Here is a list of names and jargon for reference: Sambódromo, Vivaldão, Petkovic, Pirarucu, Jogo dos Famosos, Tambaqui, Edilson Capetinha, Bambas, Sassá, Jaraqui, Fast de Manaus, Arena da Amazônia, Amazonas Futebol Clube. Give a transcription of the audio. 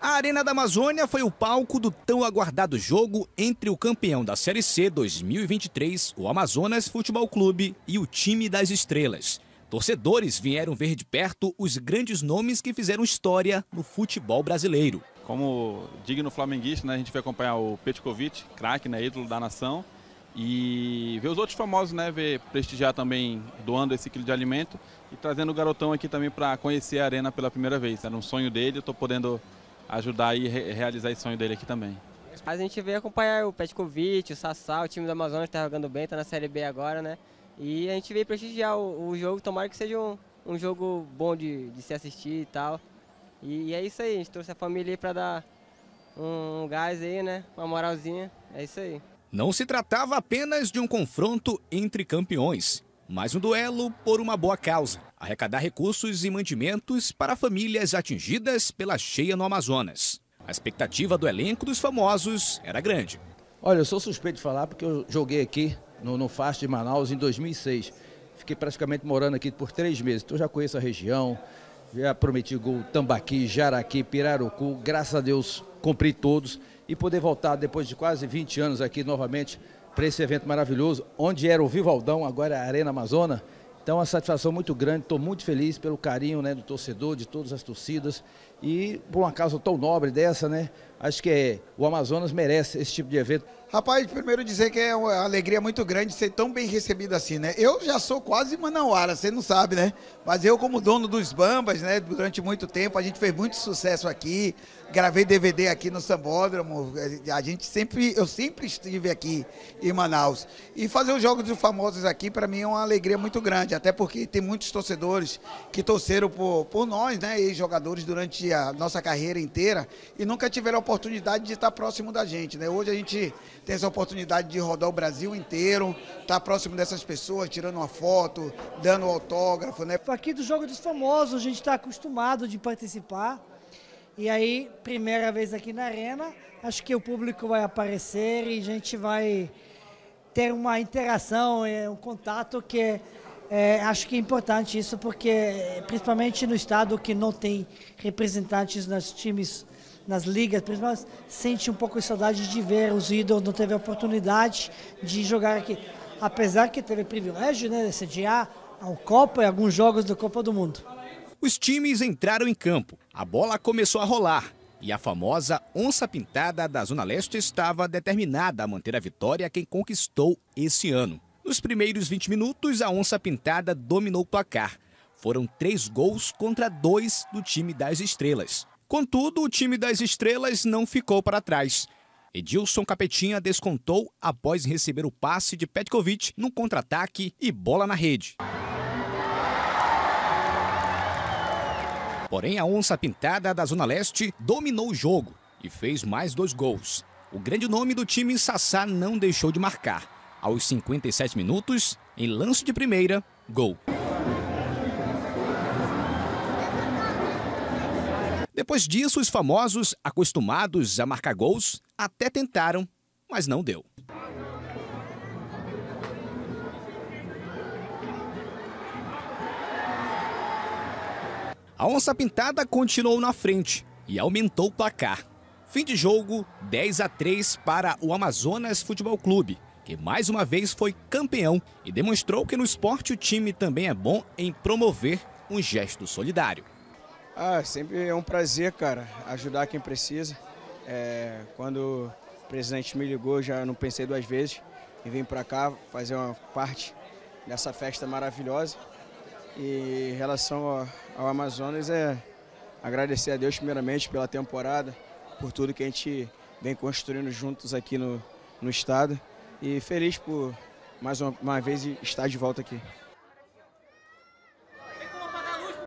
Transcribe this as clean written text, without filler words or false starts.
A Arena da Amazônia foi o palco do tão aguardado jogo entre o campeão da Série C 2023, o Amazonas Futebol Clube, e o time das estrelas. Torcedores vieram ver de perto os grandes nomes que fizeram história no futebol brasileiro. Como digno flamenguista, né, a gente foi acompanhar o Petkovic, craque, né, ídolo da nação, e ver os outros famosos, né, ver prestigiar também, doando esse quilo de alimento e trazendo o garotão aqui também para conhecer a arena pela primeira vez. Era um sonho dele, eu estou podendo ajudar e realizar esse sonho dele aqui também. A gente veio acompanhar o Petkovic, o Sassá, o time do Amazonas está jogando bem, está na Série B agora, né? E a gente veio prestigiar o jogo, tomara que seja um jogo bom de se assistir e tal. E é isso aí, a gente trouxe a família aí para dar um gás aí, né? Uma moralzinha, é isso aí. Não se tratava apenas de um confronto entre campeões, mas um duelo por uma boa causa: arrecadar recursos e mantimentos para famílias atingidas pela cheia no Amazonas. A expectativa do elenco dos famosos era grande. Olha, eu sou suspeito de falar porque eu joguei aqui no Fast de Manaus em 2006. Fiquei praticamente morando aqui por 3 meses, então já conheço a região, já prometi gol, Tambaqui, Jaraqui, Pirarucu, graças a Deus cumpri todos. E poder voltar depois de quase 20 anos aqui novamente para esse evento maravilhoso, onde era o Vivaldão, agora é a Arena Amazônia. Então, uma satisfação muito grande, estou muito feliz pelo carinho, né, do torcedor, de todas as torcidas, e por uma causa tão nobre dessa, né, acho que o Amazonas merece esse tipo de evento. Rapaz, primeiro dizer que é uma alegria muito grande ser tão bem recebido assim, né? Eu já sou quase manauara, você não sabe, né? Mas eu, como dono dos Bambas, né, durante muito tempo, a gente fez muito sucesso aqui, gravei DVD aqui no Sambódromo, eu sempre estive aqui em Manaus. E fazer os Jogos dos Famosos aqui, para mim, é uma alegria muito grande, até porque tem muitos torcedores que torceram por nós, né, e jogadores durante a nossa carreira inteira, e nunca tiveram a oportunidade de estar próximo da gente, né? Hoje a gente tem essa oportunidade de rodar o Brasil inteiro, estar próximo dessas pessoas, tirando uma foto, dando um autógrafo, né? Aqui do Jogo dos Famosos, a gente está acostumado de participar, e aí, primeira vez aqui na arena, acho que o público vai aparecer e a gente vai ter uma interação, um contato que... acho que é importante isso, porque principalmente no estado que não tem representantes nos times, nas ligas, principalmente sente um pouco de saudade de ver os ídolos, não teve a oportunidade de jogar aqui. Apesar que teve privilégio, né, de sediar a Copa e alguns jogos da Copa do Mundo. Os times entraram em campo, a bola começou a rolar e a famosa onça pintada da Zona Leste estava determinada a manter a vitória quem conquistou esse ano. Nos primeiros 20 minutos, a onça pintada dominou o placar. Foram 3 gols contra 2 do time das estrelas. Contudo, o time das estrelas não ficou para trás. Edilson Capetinha descontou após receber o passe de Petkovic num contra-ataque e bola na rede. Porém, a onça pintada da Zona Leste dominou o jogo e fez mais 2 gols. O grande nome do time, Sassá, não deixou de marcar. Aos 57 minutos, em lance de primeira, gol. Depois disso, os famosos, acostumados a marcar gols, até tentaram, mas não deu. A onça pintada continuou na frente e aumentou o placar. Fim de jogo, 10-3 para o Amazonas Futebol Clube, que mais uma vez foi campeão e demonstrou que no esporte o time também é bom em promover um gesto solidário. Ah, sempre é um prazer, cara, ajudar quem precisa. Quando o presidente me ligou, já não pensei 2 vezes e vim para cá fazer uma parte dessa festa maravilhosa. E em relação ao Amazonas, agradecer a Deus primeiramente pela temporada, por tudo que a gente vem construindo juntos aqui no estado. E feliz por mais uma vez estar de volta aqui.